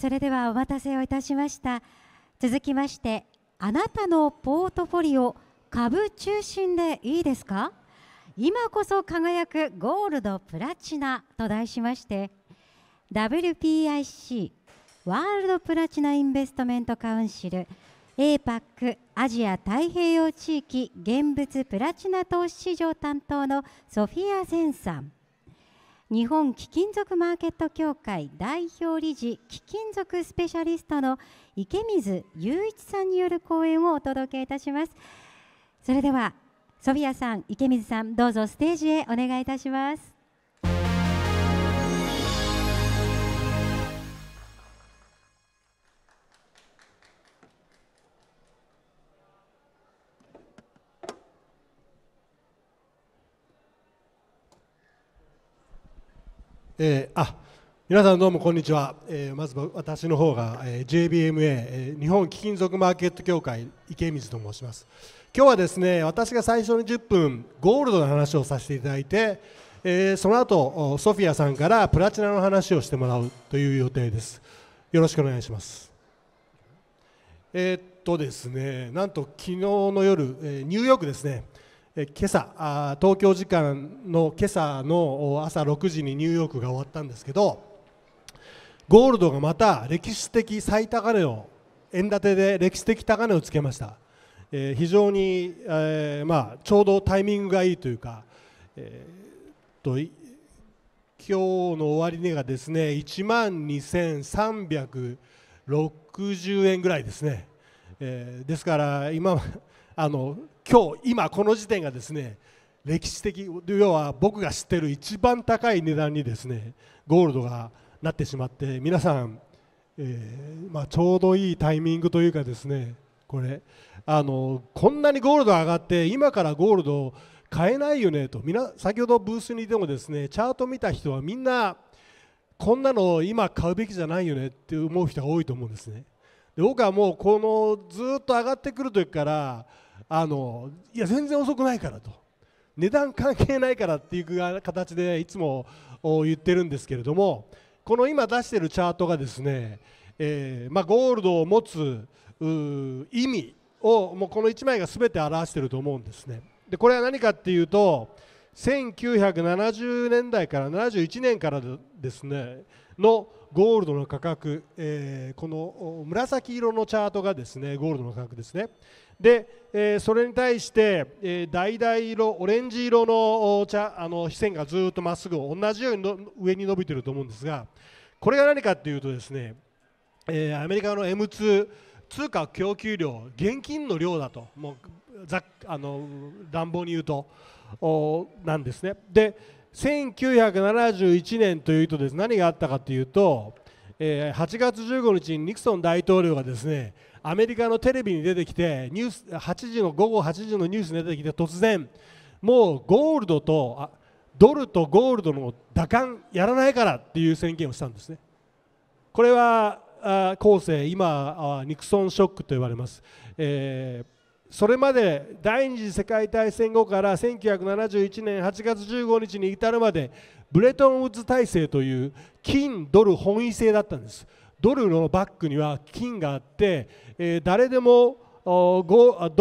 それではお待たせをいたしました。続きまして、あなたのポートフォリオ株中心でいいですか、今こそ輝くゴールドプラチナと題しまして、 WPIC ワールドプラチナインベストメントカウンシル APAC アジア太平洋地域現物プラチナ投資市場担当のソフィア・ゼンさん、日本貴金属マーケット協会代表理事貴金属スペシャリストの池水雄一さんによる講演をお届けいたします。それではソフィアさん、池水さん、どうぞステージへお願いいたします。皆さんどうもこんにちは。まず私の方が、JBMA、日本貴金属マーケット協会池水と申します。今日はですね、私が最初に10分ゴールドの話をさせていただいて、その後ソフィアさんからプラチナの話をしてもらうという予定です。よろしくお願いします。ですね、なんと昨日の夜、ニューヨークですね、今朝、東京時間の今朝の朝6時にニューヨークが終わったんですけど、ゴールドがまた歴史的最高値を、円建てで歴史的高値をつけました。非常に、ちょうどタイミングがいいというか、今日の終値がですね 12,360 円ぐらいですね。ですから今この時点がですね、歴史的、要は僕が知っている一番高い値段にですねゴールドがなってしまって、皆さん、ちょうどいいタイミングというかですね、こんなにゴールド上がって今からゴールド買えないよねと、先ほどブースにいてもですね、チャート見た人はみんなこんなの今買うべきじゃないよねって思う人が多いと思うんですね。で、僕はもうこのずっと上がってくる時から、いや全然遅くないからと、値段関係ないからっていう形でいつも言ってるんですけれども、この今出しているチャートがですね、ゴールドを持つ意味をもうこの1枚が全て表していると思うんですね。で、これは何かっていうと、1970年代から71年からですねのゴールドの価格、この紫色のチャートがですねゴールドの価格ですね。で、それに対して、橙色、オレンジ色の線がずっとまっすぐ同じように上に伸びていると思うんですが、これが何かっていうとですね、アメリカの M2 通貨供給量、現金の量だと、もう乱暴に言うとなんですね。で、1971年というとです、何があったかというと、8月15日にニクソン大統領がですねアメリカのテレビに出てきて、ニュース午後8時のニュースに出てきて、突然もうゴールドとドルとゴールドの打艦やらないからっていう宣言をしたんですね。これは後世、今ニクソンショックと言われます。それまで第二次世界大戦後から1971年8月15日に至るまで、ブレトンウッズ体制という金ドル本位制だったんです。ドルのバックには金があって、誰でもド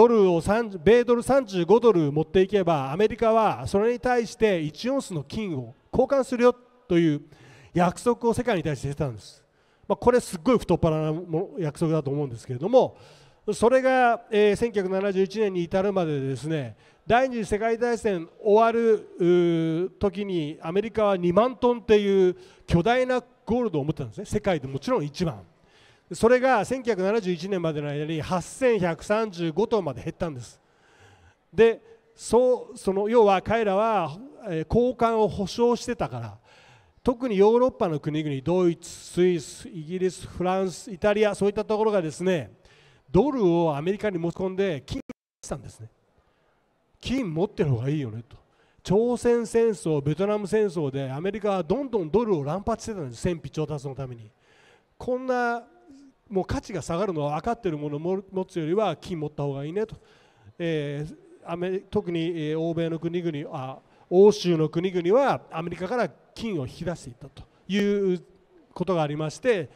ルを米ドル35ドル持っていけば、アメリカはそれに対して1オンスの金を交換するよという約束を世界に対してしてたんです。これすっごい太っ腹な約束だと思うんですけれども、それが、1971年に至るまでですね、第二次世界大戦終わる時にアメリカは2万トンっていう巨大なゴールドを持ってたんですね。世界でもちろん一番。それが1971年までの間に8135トンまで減ったんです。で、要は彼らは交換を保証してたから、特にヨーロッパの国々、ドイツ、スイス、イギリス、フランス、イタリア、そういったところがですねドルをアメリカに持ち込んで金をしたんですね。金持ってる方がいいよねと。朝鮮戦争、ベトナム戦争でアメリカはどんどんドルを乱発してたんです、戦費調達のために。こんなもう価値が下がるのは分かっているものを持つよりは金持った方がいいねと。特に欧米の国々、欧州の国々はアメリカから金を引き出していったということがありまして、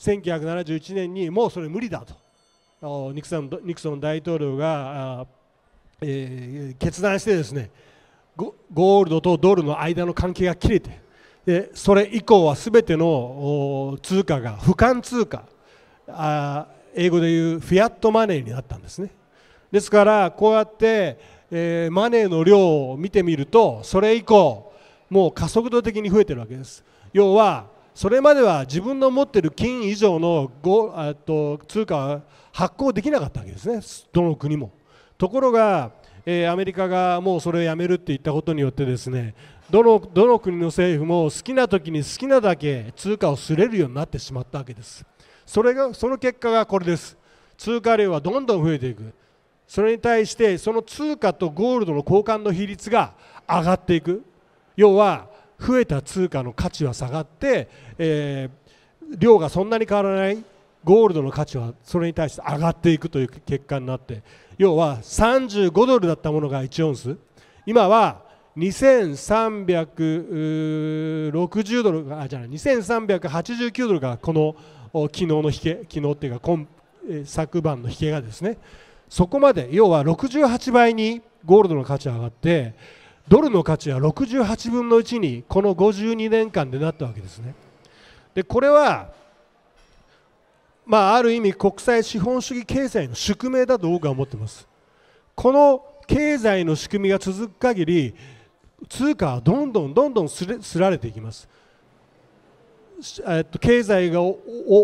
1971年にもうそれ無理だとニクソン大統領が決断してですね、ゴールドとドルの間の関係が切れて、でそれ以降はすべての通貨が不換通貨、英語でいうフィアットマネーになったんですね。ですからこうやって、マネーの量を見てみると、それ以降もう加速度的に増えてるわけです。要はそれまでは自分の持っている金以上の通貨は発行できなかったわけですね、どの国も。ところが、アメリカがもうそれをやめるって言ったことによってですね、どの国の政府も好きな時に好きなだけ通貨を刷れるようになってしまったわけです。その結果がこれです。通貨量はどんどん増えていく。それに対してその通貨とゴールドの交換の比率が上がっていく。要は増えた通貨の価値は下がって、量がそんなに変わらないゴールドの価値はそれに対して上がっていくという結果になって、要は35ドルだったものが1オンス、今は2360ドル、2389ドルがこの昨日の引け、昨日っていうか昨晩の引けがですね、そこまで要は68倍にゴールドの価値が上がって、ドルの価値は68分の1にこの52年間でなったわけですね。でこれはある意味国際資本主義経済の宿命だと僕は思っています。この経済の仕組みが続く限り、通貨はどんどんすられていきます。経済を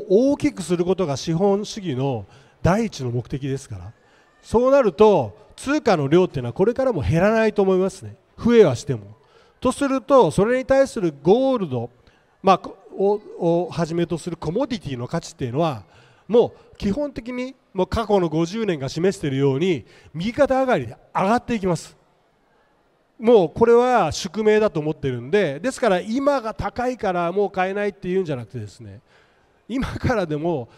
大きくすることが資本主義の第一の目的ですから、そうなると通貨の量っていうのはこれからも減らないと思いますね、増えはしても。とするとそれに対するゴールド、をはじめとするコモディティの価値っていうのはもう基本的に過去の50年が示しているように右肩上がりで上がっていきます。もうこれは宿命だと思っているんで、ですから今が高いからもう買えないっていうんじゃなくてですね、今からでも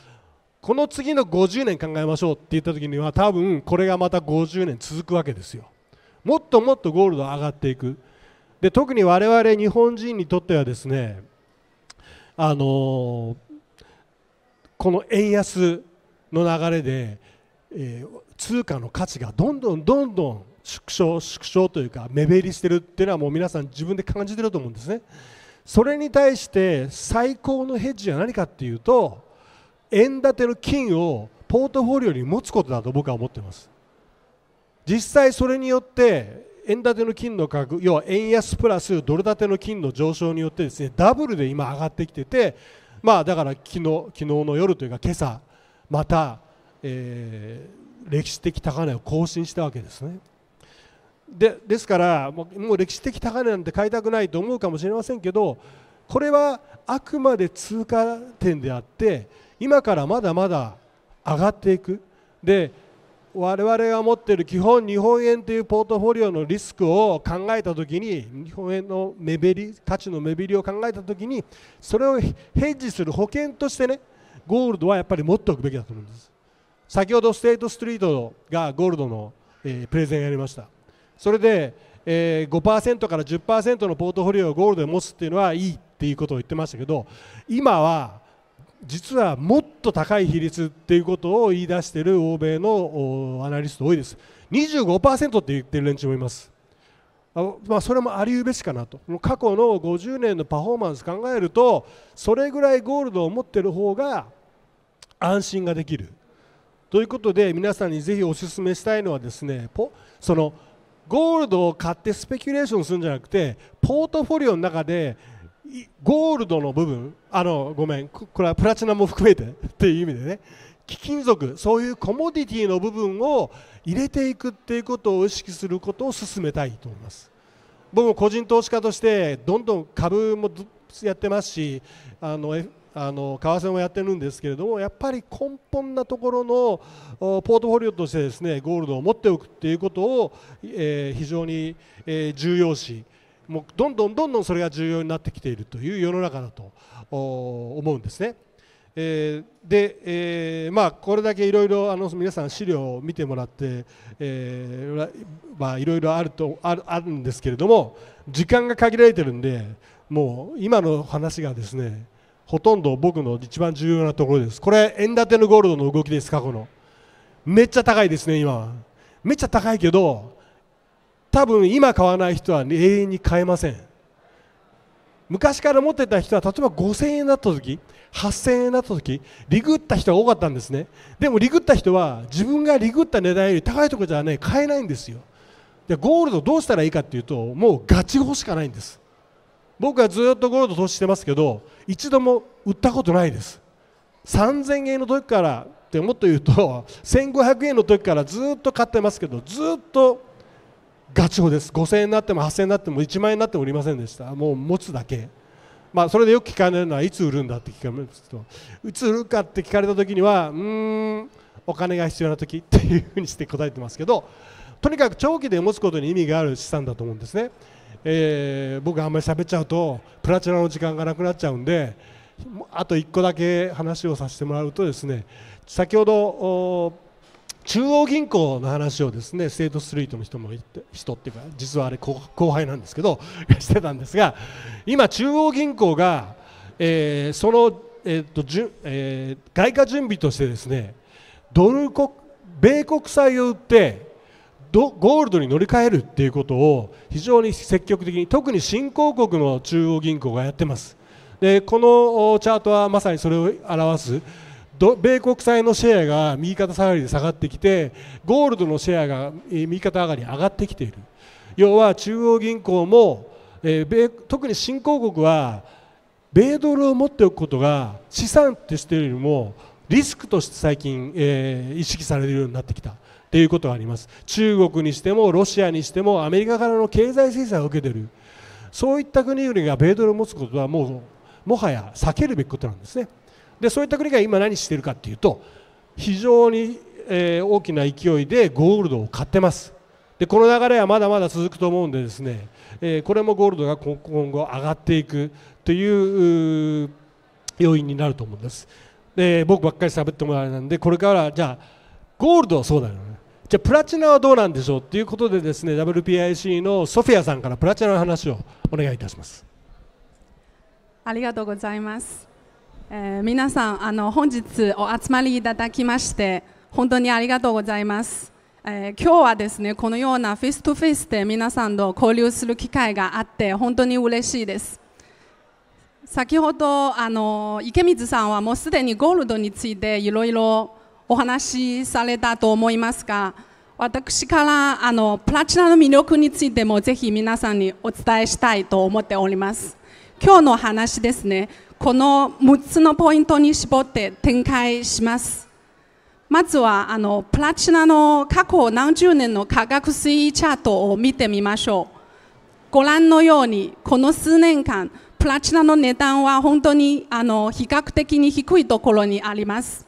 この次の50年考えましょうって言った時には多分これがまた50年続くわけですよ。もっともっとゴールド上がっていく。で特に我々日本人にとってはですね、この円安の流れで、通貨の価値がどんどん縮小というか目減りしてるっていうのはもう皆さん自分で感じてると思うんですね。それに対して最高のヘッジは何かっていうと、円建ての金をポートフォリオに持つことだと僕は思ってます。実際それによって円建ての金の価格、要は円安プラスドル建ての金の上昇によってですね、ダブルで今上がってきてて、だから昨日の夜というか今朝また、歴史的高値を更新したわけですね。ですからもう歴史的高値なんて買いたくないと思うかもしれませんけど、これはあくまで通過点であって、今からまだまだ上がっていく。で我々が持っている基本日本円というポートフォリオのリスクを考えたときに、日本円の目減り、価値の目減りを考えたときに、それをヘッジする保険としてね、ゴールドはやっぱり持っておくべきだと思うんです。先ほどステートストリートがゴールドの、プレゼンやりました。それで、5% から 10% のポートフォリオをゴールドで持つっていうのはいいっていうことを言ってましたけど、今は実はもっと高い比率っていうことを言い出している欧米のアナリスト多いです。 25% って言ってる連中もいます。それもありうべしかなと。過去の50年のパフォーマンス考えると、それぐらいゴールドを持ってる方が安心ができるということで、皆さんにぜひお勧めしたいのはですね、そのゴールドを買ってスペキュレーションするんじゃなくて、ポートフォリオの中でゴールドの部分、これはプラチナも含めてっていう意味でね、貴金属、そういうコモディティの部分を入れていくっていうことを意識することを進めたいと思います。僕も個人投資家としてどんどん株もやってますし、為替もやってるんですけれども、やっぱり根本なところのポートフォリオとしてですね、ゴールドを持っておくっていうことを、非常に重要視、もうどんどんそれが重要になってきているという世の中だと思うんですね。これだけいろいろ皆さん資料を見てもらっていろいろあるんですけれども、時間が限られてるんで、もう今の話がですねほとんど僕の一番重要なところです。これ円建てのゴールドの動きです。過去のめっちゃ高いですね。今めっちゃ高いけど、多分今買わない人は永遠に買えません。昔から持ってた人は、例えば5000円だった時、8000円だった時、リグった人が多かったんですね。でもリグった人は自分がリグった値段より高いところじゃね買えないんですよ。でゴールドどうしたらいいかっていうと、もうガチホしかないんです。僕はずっとゴールド投資してますけど、一度も売ったことないです。3000円の時から、ってもっと言うと1500円の時からずっと買ってますけど、ずっとガチホです。5000円になっても8000円になっても1万円になっても売りませんでした。もう持つだけ。まあそれでよく聞かれるのは、いつ売るんだって聞かれるんですけど、いつ売るかって聞かれた時には、お金が必要な時っていうふうにして答えてますけど、とにかく長期で持つことに意味がある資産だと思うんですね。僕あんまり喋っちゃうとプラチナの時間がなくなっちゃうんで、あと1個だけ話をさせてもらうとですね、先ほど中央銀行の話をですね、ステートストリートの人っていうか、実はあれ後輩なんですけどしてたんですが、今中央銀行が、その、外貨準備としてですね、米国債を売ってゴールドに乗り換えるっていうことを非常に積極的に、特に新興国の中央銀行がやってます。でこのチャートはまさにそれを表す。米国債のシェアが右肩下がりで下がってきて、ゴールドのシェアが右肩上がり上がってきている。要は中央銀行も、特に新興国は米ドルを持っておくことが資産としてよりもリスクとして最近、意識されるようになってきたということがあります。中国にしてもロシアにしてもアメリカからの経済制裁を受けている、そういった国々が米ドルを持つことはもはや避けるべきことなんですね。でそういった国が今何しているかというと、非常に、大きな勢いでゴールドを買ってます。でこの流れはまだまだ続くと思うんでですね、これもゴールドが今後上がっていくという要因になると思うんです。で僕ばっかり喋ってもらえないので、これからじゃあゴールドはそうだよね、じゃあプラチナはどうなんでしょうということでですね、 WPIC のソフィアさんからプラチナの話をお願いいたします。ありがとうございます。皆さん本日お集まりいただきまして本当にありがとうございます。今日はですね、このようなフェイストゥフェイスで皆さんと交流する機会があって本当に嬉しいです。先ほど池水さんはもうすでにゴールドについていろいろお話しされたと思いますが、私からプラチナの魅力についてもぜひ皆さんにお伝えしたいと思っております。今日の話ですね、この6つのポイントに絞って展開します。まずはプラチナの過去何十年の価格推移チャートを見てみましょう。ご覧のようにこの数年間プラチナの値段は本当に比較的に低いところにあります。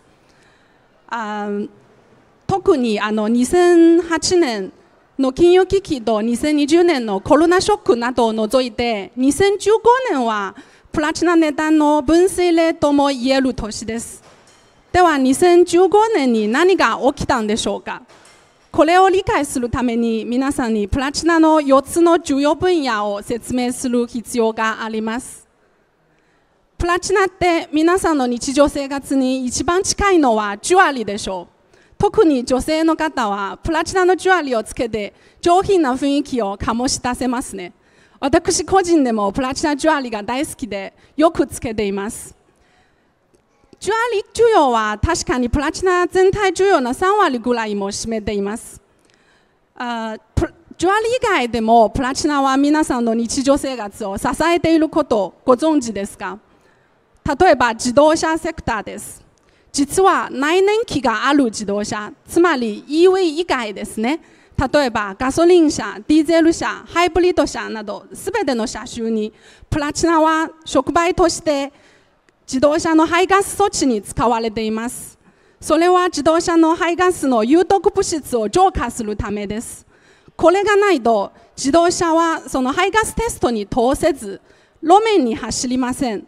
特に2008年の金融危機と2020年のコロナショックなどを除いて、2015年はプラチナ値段の分水嶺とも言える年です。では2015年に何が起きたんでしょうか。これを理解するために皆さんにプラチナの4つの重要分野を説明する必要があります。プラチナって皆さんの日常生活に一番近いのはジュアリーでしょう。特に女性の方はプラチナのジュアリーをつけて上品な雰囲気を醸し出せますね。私個人でもプラチナジュアリーが大好きでよくつけています。ジュアリー需要は確かにプラチナ全体需要の3割ぐらいも占めています。ジュアリー以外でもプラチナは皆さんの日常生活を支えていることをご存知ですか。例えば自動車セクターです。実は内燃機がある自動車、つまり EV 以外ですね、例えばガソリン車、ディーゼル車、ハイブリッド車など全ての車種にプラチナは触媒として自動車の排ガス装置に使われています。それは自動車の排ガスの有毒物質を浄化するためです。これがないと自動車はその排ガステストに通せず路面に走りません。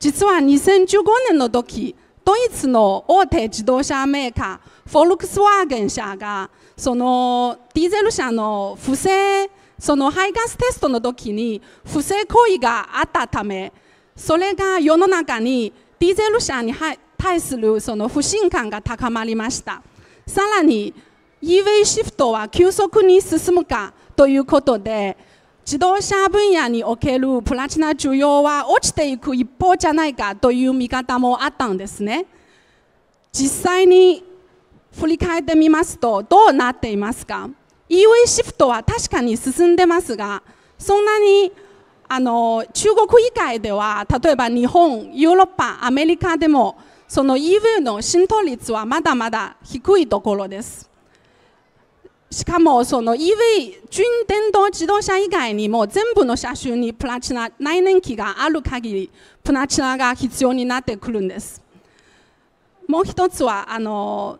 実は2015年の時、ドイツの大手自動車メーカーフォルクスワーゲン社がそのディーゼル車のその排ガステストの時に不正行為があったため、それが世の中にディーゼル車に対するその不信感が高まりました。さらに EV シフトは急速に進むかということで、自動車分野におけるプラチナ需要は落ちていく一方じゃないかという見方もあったんですね。実際に振り返ってみますとどうなっていますか。 EV シフトは確かに進んでますが、そんなに中国以外では、例えば日本、ヨーロッパ、アメリカでもその EV の浸透率はまだまだ低いところです。しかもその EV 純電動自動車以外にも全部の車種にプラチナ内燃機がある限りプラチナが必要になってくるんです。もう一つは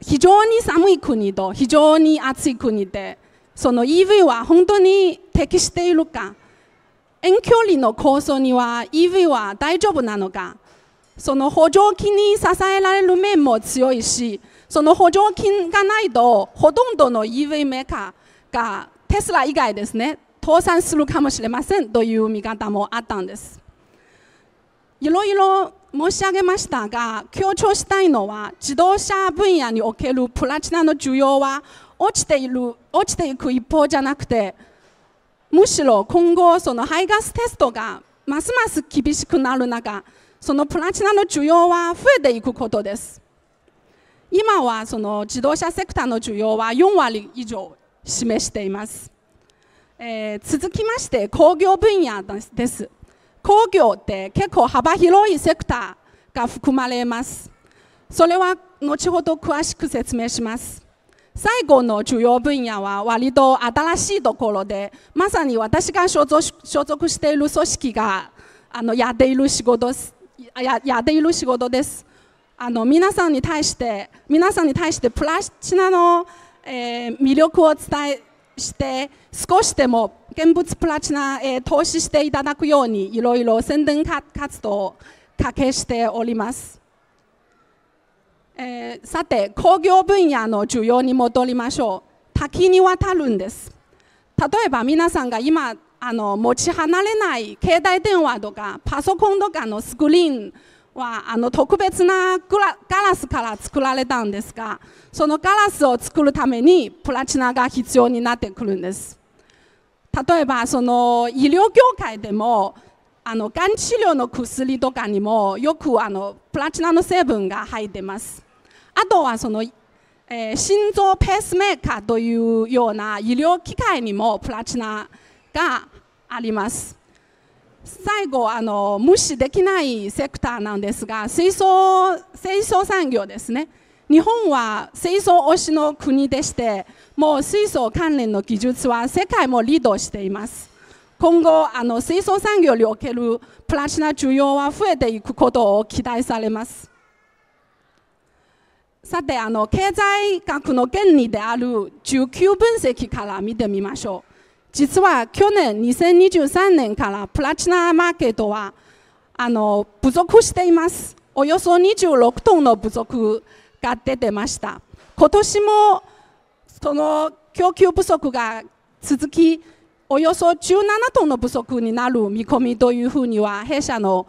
非常に寒い国と非常に暑い国で、その EV は本当に適しているか、遠距離の構想には EV は大丈夫なのか、その補助金に支えられる面も強いし、その補助金がないとほとんどの EV メーカーがテスラ以外ですね、倒産するかもしれませんという見方もあったんです。いろいろ申し上げましたが、強調したいのは自動車分野におけるプラチナの需要は落ちていく一方じゃなくて、むしろ今後その排ガステストがますます厳しくなる中、そのプラチナの需要は増えていくことです。今はその自動車セクターの需要は4割以上示しています。続きまして工業分野です。工業って結構幅広いセクターが含まれます。それは後ほど詳しく説明します。最後の重要分野は割と新しいところで、まさに私が所属している組織がやっている仕事です。皆さんに対してプラチナの、魅力をお伝えして少しでも現物プラチナへ投資していただくようにいろいろ宣伝活動を掛けしております。さて工業分野の需要に戻りましょう。多岐にわたるんです。例えば皆さんが今持ち離れない携帯電話とかパソコンとかのスクリーンは特別なガラスから作られたんですが、そのガラスを作るためにプラチナが必要になってくるんです。例えばその医療業界でもがん治療の薬とかにもよくプラチナの成分が入ってます。あとはその、心臓ペースメーカーというような医療機械にもプラチナがあります。最後無視できないセクターなんですが、水素産業ですね。日本は水素推しの国でして、もう水素関連の技術は世界もリードしています。今後水素産業におけるプラチナ需要は増えていくことを期待されます。さて経済学の原理である需給分析から見てみましょう。実は去年2023年からプラチナマーケットは不足しています。およそ26トンの不足が出てました。今年もその供給不足が続き、およそ17トンの不足になる見込みというふうには弊社の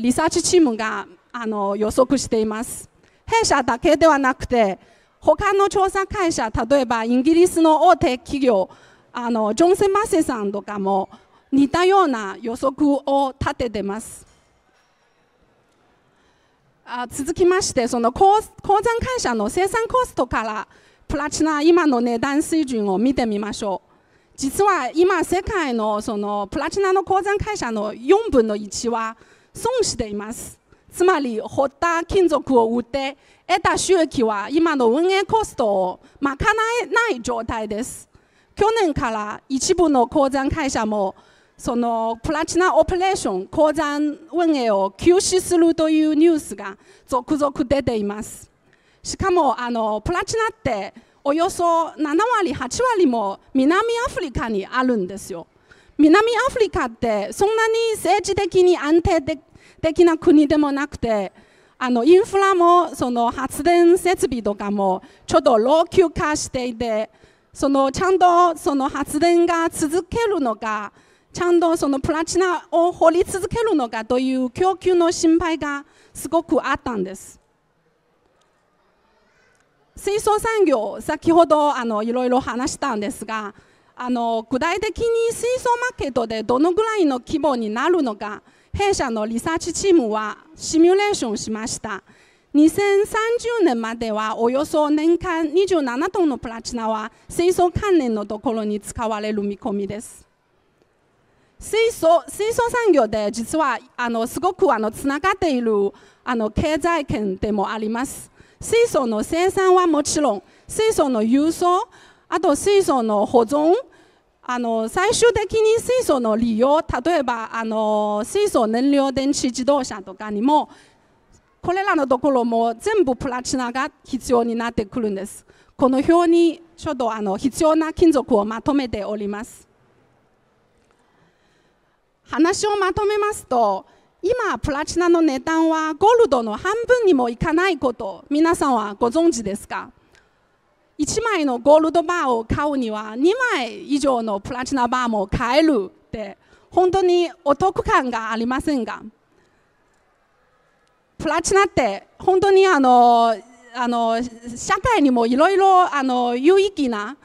リサーチチームが予測しています。弊社だけではなくて他の調査会社、例えばイギリスの大手企業ジョンセン・マセさんとかも似たような予測を立ててます。続きましてその鉱山会社の生産コストからプラチナ今の値段水準を見てみましょう。実は今世界のそのプラチナの鉱山会社の4分の1は損しています。つまり掘った金属を売って得た収益は今の運営コストを賄えない状態です。去年から一部の鉱山会社もそのプラチナオペレーション、鉱山運営を休止するというニュースが続々出ています。しかもプラチナっておよそ7割8割も南アフリカにあるんですよ。南アフリカってそんなに政治的に安定的な国でもなくて、インフラもその発電設備とかもちょっと老朽化していて、ちゃんとその発電が続けるのがちゃんとそのプラチナを掘り続けるのかという供給の心配がすごくあったんです。水素産業、先ほどいろいろ話したんですが、具体的に水素マーケットでどのぐらいの規模になるのか、弊社のリサーチチームはシミュレーションしました。2030年まではおよそ年間27トンのプラチナは水素関連のところに使われる見込みです。水素産業で実はすごくつながっている経済圏でもあります。水素の生産はもちろん、水素の輸送、あと水素の保存、最終的に水素の利用、例えば水素燃料電池自動車とかにも、これらのところも全部プラチナが必要になってくるんです。この表にちょっと必要な金属をまとめております。話をまとめますと、今プラチナの値段はゴールドの半分にもいかないこと、皆さんはご存知ですか？1枚のゴールドバーを買うには2枚以上のプラチナバーも買えるって、本当にお得感がありませんが、プラチナって本当に社会にもいろいろ有意義な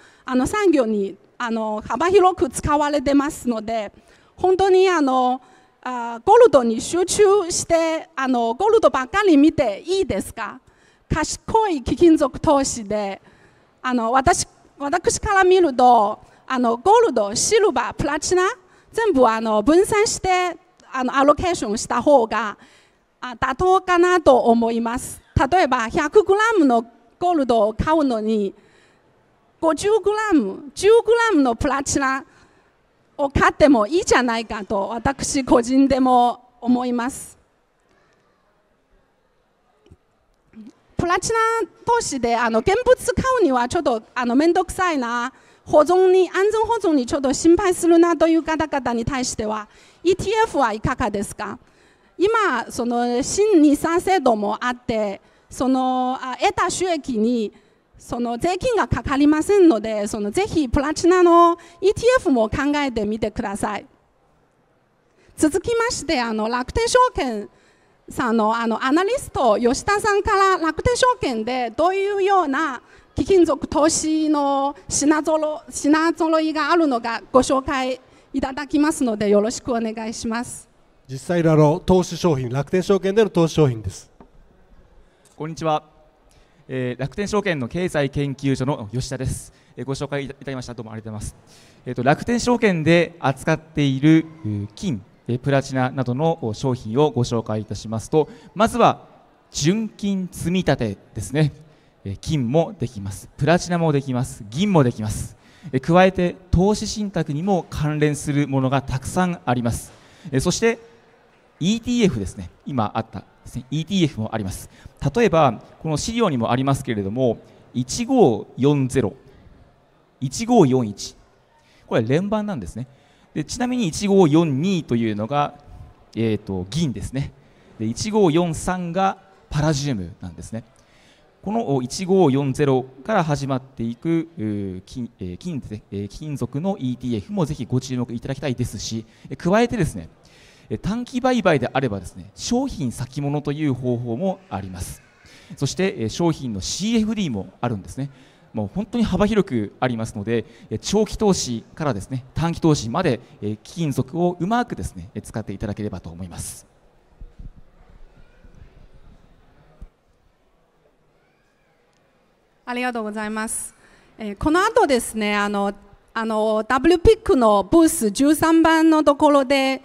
産業に幅広く使われてますので、本当にゴールドに集中してゴールドばかり見ていいですか？賢い貴金属投資で私から見るとゴールド、シルバー、プラチナ全部分散してアロケーションした方が妥当かなと思います。例えば 100g のゴールドを買うのに 50g、10g のプラチナを買ってもいいじゃないかと私個人でも思います。プラチナ投資で現物買うにはちょっと面倒くさいな、安全保存にちょっと心配するなという方々に対しては ETF はいかがですか？今、その新NISA制度もあって、その得た収益にその税金がかかりませんので、ぜひプラチナの ETF も考えてみてください。続きまして、楽天証券さんのアナリスト、吉田さんから楽天証券でどういうような貴金属投資の品揃いがあるのかご紹介いただきますので、よろしくお願いします。実際の投資商品、楽天証券での投資商品です。こんにちは、楽天証券の経済研究所の吉田です。ご紹介いただきました。どうもありがとうございます。楽天証券で扱っている金、プラチナなどの商品をご紹介いたしますと、まずは純金積み立てですね。金もできます。プラチナもできます。銀もできます。加えて投資信託にも関連するものがたくさんあります。そしてETF ですね、今あったですね、ETF もあります。例えば、この資料にもありますけれども、1540、1541、これ、連番なんですね。でちなみに1542というのが、銀ですね。で、1543がパラジウムなんですね。この1540から始まっていく金属の ETF もぜひご注目いただきたいですし、加えてですね、短期売買であればですね、商品先物という方法もあります。そして商品の CFD もあるんですね。もう本当に幅広くありますので、長期投資からですね、短期投資まで貴金属をうまくですね、使っていただければと思います。ありがとうございます。この後ですね、WPIC のブース13番のところで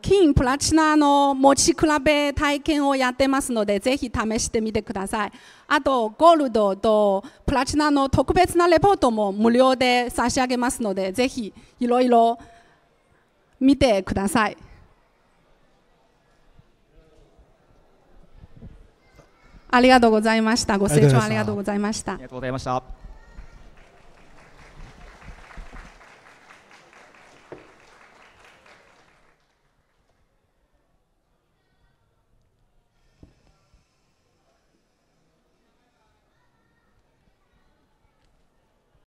金プラチナの持ち比べ体験をやってますので、ぜひ試してみてください。あとゴールドとプラチナの特別なレポートも無料で差し上げますので、ぜひいろいろ見てください。ありがとうございました。ご清聴ありがとうございました。